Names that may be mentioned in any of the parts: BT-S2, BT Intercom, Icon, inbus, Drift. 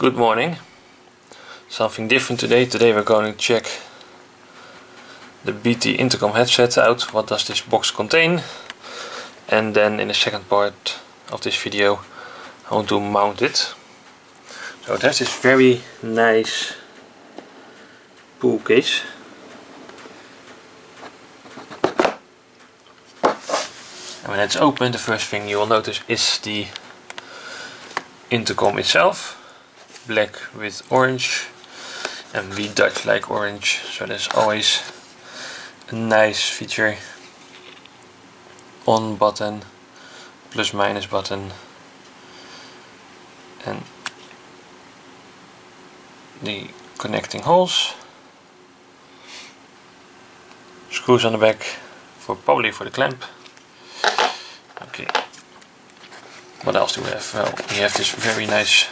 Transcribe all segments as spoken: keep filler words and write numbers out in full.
Good morning. Something different today. Today we're going to check the B T Intercom headset out. What does this box contain? And then in the second part of this video I want to mount it. So it has this very nice pool case. And when it's open, the first thing you will notice is the intercom itself. Black with orange, and we Dutch like orange, so that's always a nice feature. On button, plus minus button, and the connecting holes. Screws on the back for probably for the clamp. Okay. What else do we have? Well, we have this very nice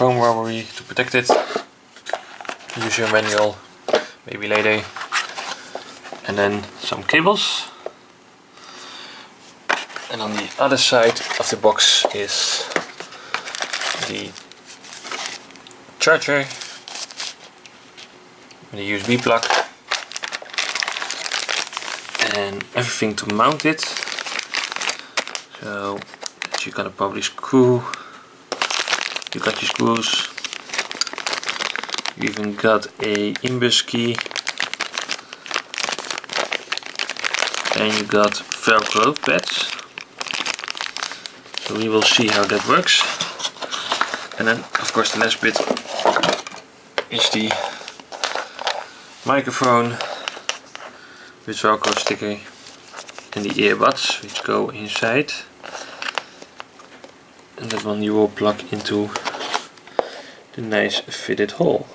foam rubbery to protect it. Use your manual, maybe later. And then some cables. And on the other side of the box is the charger, the U S B plug, and everything to mount it. So you're gonna probably screw. You got your screws, you even got a inbus key, and you got velcro pads. So we will see how that works. And then of course the last bit is the microphone with velcro sticker and the earbuds which go inside. And that one you will plug into the nice fitted hole.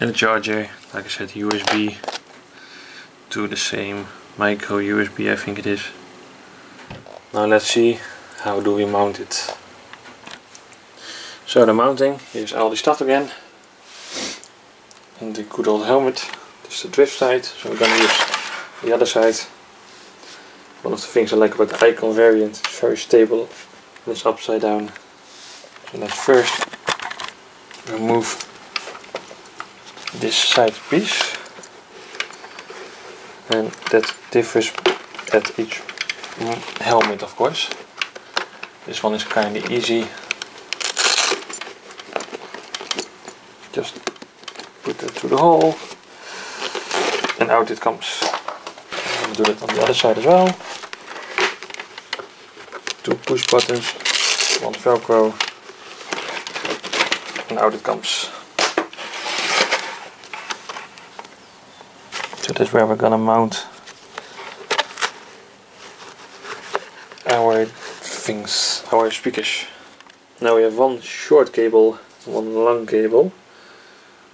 And the charger, like I said, U S B to the same micro U S B, I think it is. Now let's see how do we mount it. So the mounting, here's all the stuff again. And the good old helmet, this is the drift side, so we're gonna use the other side. One of the things I like about the Icon variant, it's very stable and it's upside down. So let's first remove this side piece, and that differs at each helmet of course. This one is kind of easy, just put that through the hole and out it comes. I'm going to do it on the other side as well. Two push buttons, one velcro, and out it comes. So that's where we're gonna mount our things, our speakers. Now we have one short cable, one long cable.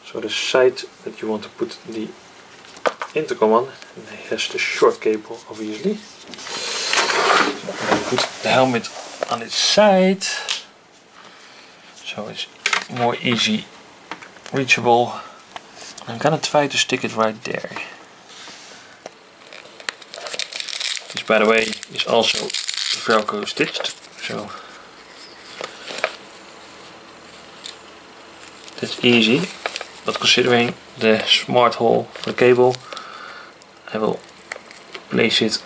So the side that you want to put the intercom on, and it has the short cable obviously. Put the helmet on its side, so it's more easy reachable. I'm gonna try to stick it right there. This, by the way, is also velcro stitched, so that's easy. But considering the smart hole for the cable, I will place it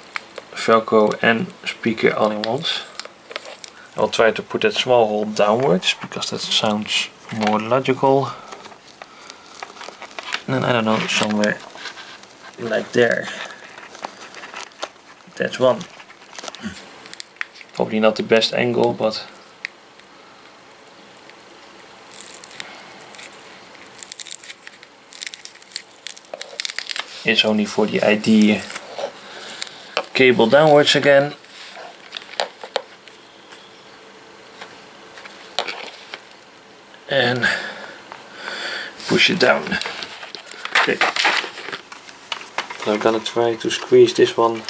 velcro and speaker all in once. I'll try to put that small hole downwards because that sounds more logical. And then I don't know, somewhere like there. That's one. Probably not the best angle, but it's only for the idea. Cable downwards again. And push it down. Okay. So I'm gonna try to squeeze this one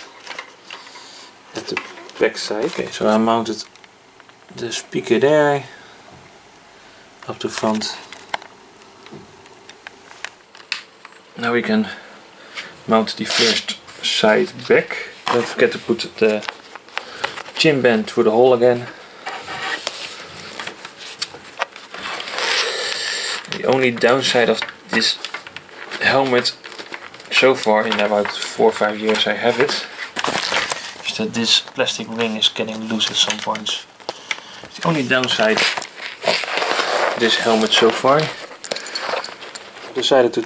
at the back side. Okay, so I mounted the speaker there up the front. Now we can mount the first side back. Don't forget to put the chin band through the hole again. The only downside of this helmet so far, in about four or five years I have it, is that this plastic ring is getting loose at some points. It's the only downside of this helmet so far. I decided to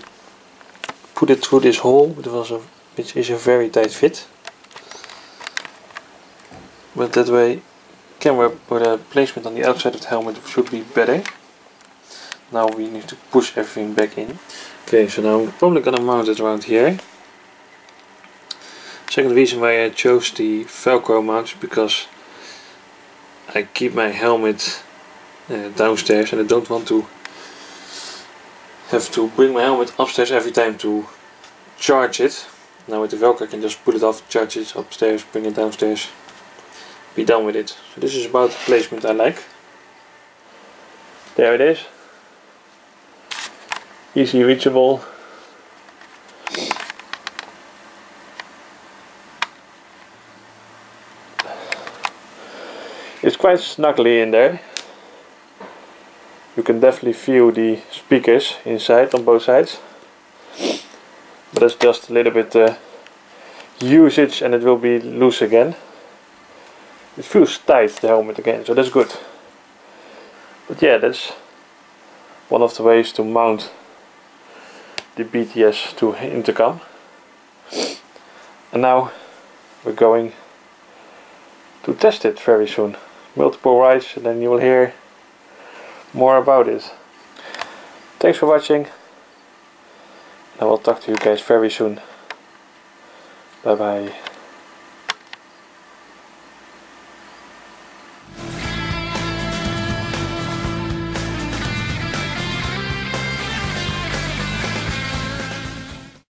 put it through this hole, it was a, which is a very tight fit. But that way, camera uh, placement on the outside of the helmet should be better. Now we need to push everything back in. Okay, so now I'm probably gonna mount it around here. Second reason why I chose the Velcro mounts, because I keep my helmet uh, downstairs and I don't want to have to bring my helmet upstairs every time to charge it. Now with the Velcro I can just pull it off, charge it upstairs, bring it downstairs. Be done with it. So this is about the placement I like. There it is. Easy reachable. It's quite snugly in there. You can definitely feel the speakers inside on both sides. But it's just a little bit uh, usage and it will be loose again. It feels tight, the helmet again, so that's good. But yeah, that's one of the ways to mount the B T S two intercom. And now we're going to test it very soon. Multiple rides, and then you will hear more about it. Thanks for watching. I will talk to you guys very soon. Bye bye.